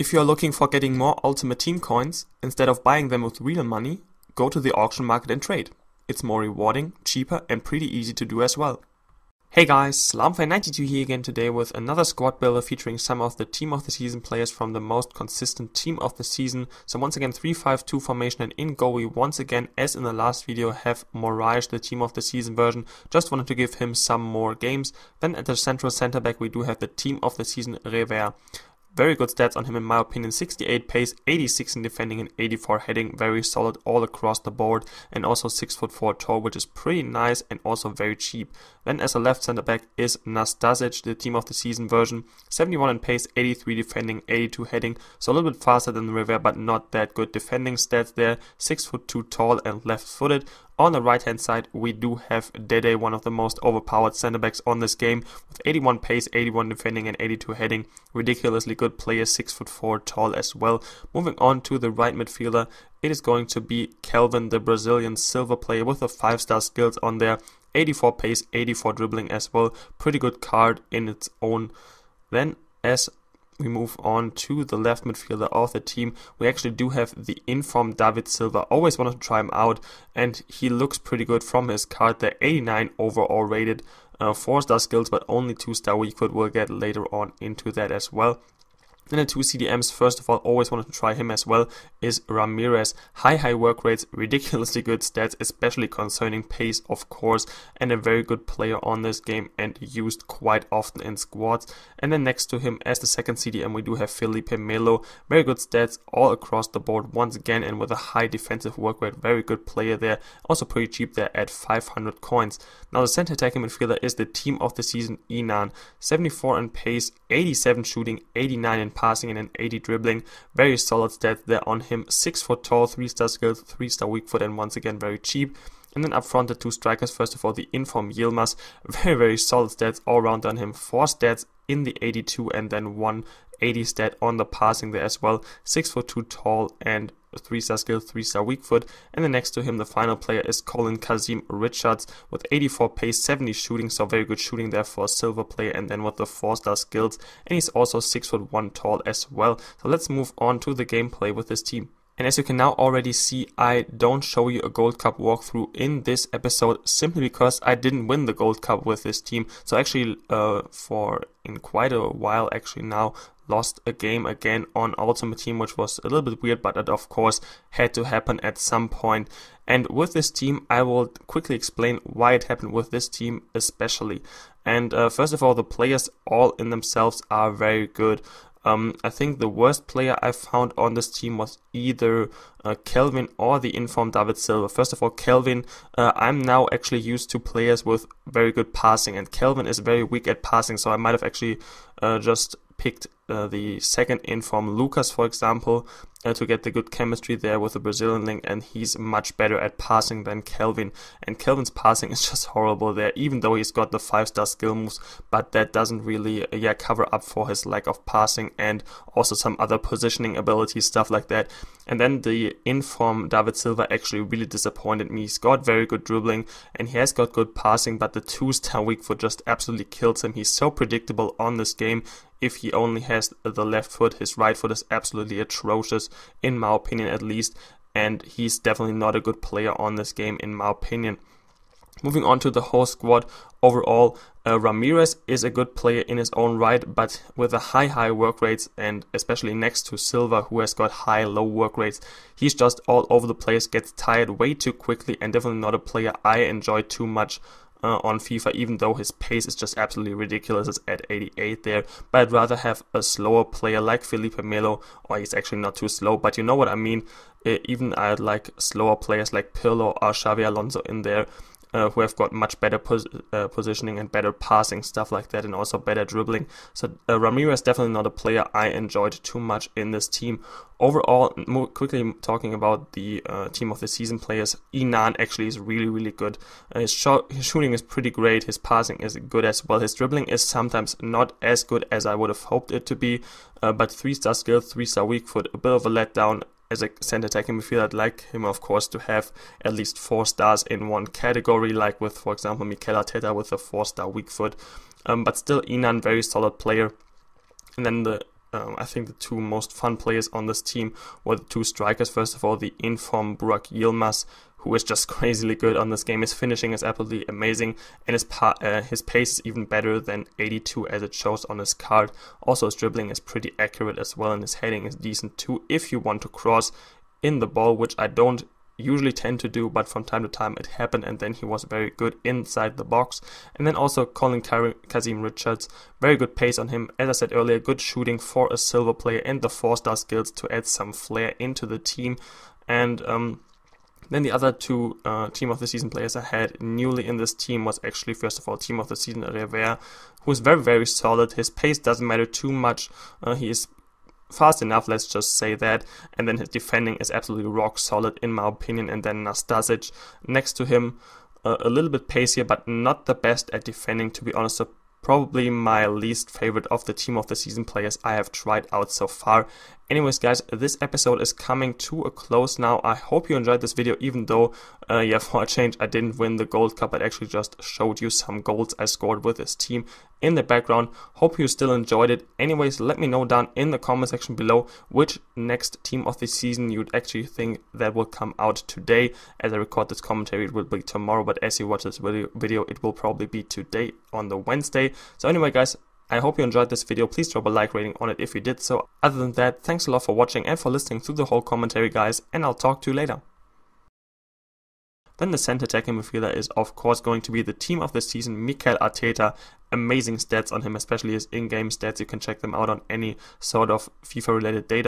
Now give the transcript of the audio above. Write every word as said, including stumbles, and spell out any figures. If you are looking for getting more Ultimate Team coins, instead of buying them with real money, go to the auction market and trade. It's more rewarding, cheaper and pretty easy to do as well. Hey guys, lahmfan ninety-two here again today with another squad builder featuring some of the team of the season players from the most consistent team of the season. So once again three five two formation, and in goal we once again, as in the last video, have Moraes, the team of the season version. Just wanted to give him some more games. Then at the central center back we do have the team of the season Réver. Very good stats on him in my opinion, sixty-eight pace, eighty-six in defending and eighty-four heading, very solid all across the board, and also six foot four tall, which is pretty nice and also very cheap. Then as a left center back is Nastasic, the team of the season version, seventy-one in pace, eighty-three defending, eighty-two heading, so a little bit faster than Rivera but not that good. Defending stats there, six foot two tall and left footed. On the right hand side we do have Dede, one of the most overpowered center backs on this game, with eighty-one pace, eighty-one defending and eighty-two heading. Ridiculously good player, six foot four tall as well. Moving on to the right midfielder, it is going to be Kelvin, the Brazilian silver player with the five star skills on there, eighty-four pace, eighty-four dribbling as well, pretty good card in its own. Then as we move on to the left midfielder of the team, we actually do have the informed David Silva. Always wanted to try him out and he looks pretty good from his card. The eighty-nine overall rated, uh, four star skills but only two star weak foot. We'll get later on into that as well. Then the two C D Ms, first of all, always wanted to try him as well, is Ramirez. High, high work rates, ridiculously good stats, especially concerning pace, of course, and a very good player on this game and used quite often in squads. And then next to him, as the second C D M, we do have Felipe Melo. Very good stats all across the board once again, and with a high defensive work rate, very good player there. Also pretty cheap there at five hundred coins. Now the center attacking midfielder is the team of the season, Inan. seventy-four in pace, eighty-seven shooting, eighty-nine in passing and an eighty dribbling. Very solid stats there on him, six foot tall, three star skills, three star weak foot, and once again very cheap. And then up front the two strikers, first of all the inform Yilmaz, very very solid stats all round on him, four stats in the eighty-two and then one eighty stat on the passing there as well, six foot two tall and three star skill, three star weak foot. And then next to him the final player is Colin Kazim-Richards with eighty-four pace, seventy shooting, so very good shooting there for a silver player, and then with the four star skills, and he's also six foot one tall as well. So let's move on to the gameplay with this team. And as you can now already see, I don't show you a Gold Cup walkthrough in this episode simply because I didn't win the Gold Cup with this team. So actually uh, for in quite a while actually now, lost a game again on Ultimate Team, which was a little bit weird, but it of course had to happen at some point. And with this team I will quickly explain why it happened with this team especially. And uh, first of all, the players all in themselves are very good. Um, I think the worst player I found on this team was either uh, Kelvin or the informed David Silva. First of all, Kelvin, uh, I'm now actually used to players with very good passing, and Kelvin is very weak at passing, so I might have actually uh, just picked uh, the second informed Lucas, for example, uh, to get the good chemistry there with the Brazilian link, and he's much better at passing than Kelvin. And Kelvin's passing is just horrible there, even though he's got the five star skill moves, but that doesn't really uh, yeah, cover up for his lack of passing and also some other positioning abilities, stuff like that. And then the inform David Silva actually really disappointed me. He's got very good dribbling and he has got good passing, but the two star weak foot just absolutely kills him. He's so predictable on this game. If he only has the left foot, his right foot is absolutely atrocious, in my opinion at least, and he's definitely not a good player on this game in my opinion. Moving on to the whole squad overall, uh, Ramirez is a good player in his own right, but with the high high work rates, and especially next to Silva who has got high low work rates, he's just all over the place, gets tired way too quickly, and definitely not a player I enjoy too much Uh, on FIFA, even though his pace is just absolutely ridiculous. It's at eighty-eight there, but I'd rather have a slower player like Felipe Melo, or he's actually not too slow, but you know what I mean. Uh, even I'd like slower players like Pirlo or Xavi Alonso in there, uh, who have got much better pos uh, positioning and better passing, stuff like that, and also better dribbling. So uh, Ramirez definitely not a player I enjoyed too much in this team. Overall, more quickly talking about the uh, team of the season players, Inan actually is really, really good. Uh, his, shot, his shooting is pretty great, his passing is good as well. His dribbling is sometimes not as good as I would have hoped it to be, uh, but three star skill, three star weak foot, a bit of a letdown. As a center attacking midfielder, I'd like him, of course, to have at least four stars in one category, like with, for example, Mikel Arteta with a four star weak foot. Um, but still, Inan, very solid player. And then the Um, I think the two most fun players on this team were the two strikers. First of all, the in-form Burak Yilmaz, who is just crazily good on this game. His finishing is absolutely amazing, and his pa uh, his pace is even better than eighty-two as it shows on his card. Also, his dribbling is pretty accurate as well, and his heading is decent too if you want to cross in the ball, which I don't usually tend to do, but from time to time it happened, and then he was very good inside the box. And then also Colin Kazim-Richards, very good pace on him, as I said earlier, good shooting for a silver player, and the four-star skills to add some flair into the team. And um, then the other two uh, team of the season players I had newly in this team was actually, first of all, team of the season Rivera, who is very, very solid. His pace doesn't matter too much. Uh, he is fast enough, let's just say that. And then his defending is absolutely rock solid, in my opinion. And then Nastasic next to him, uh, a little bit pacier, but not the best at defending, to be honest. So probably my least favorite of the team of the season players I have tried out so far. Anyways, guys, this episode is coming to a close now. I hope you enjoyed this video, even though, uh, yeah, for a change, I didn't win the Gold Cup. I actually just showed you some goals I scored with this team in the background. Hope you still enjoyed it. Anyways, let me know down in the comment section below which next team of the season you'd actually think that will come out today. As I record this commentary, it will be tomorrow, but as you watch this video, it will probably be today on the Wednesday. So anyway, guys, I hope you enjoyed this video. Please drop a like rating on it if you did so. Other than that, thanks a lot for watching and for listening through the whole commentary, guys, and I'll talk to you later. Then the center attacking midfielder is of course going to be the team of the season, Mikel Arteta. Amazing stats on him, especially his in-game stats. You can check them out on any sort of FIFA related data.